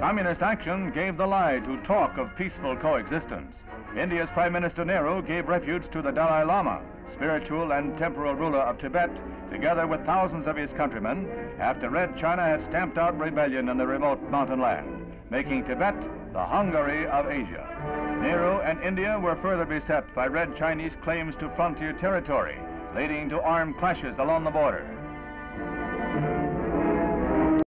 Communist action gave the lie to talk of peaceful coexistence. India's Prime Minister Nehru gave refuge to the Dalai Lama, spiritual and temporal ruler of Tibet, together with thousands of his countrymen, after Red China had stamped out rebellion in the remote mountain land, making Tibet the Hungary of Asia. Nehru and India were further beset by Red Chinese claims to frontier territory, leading to armed clashes along the border.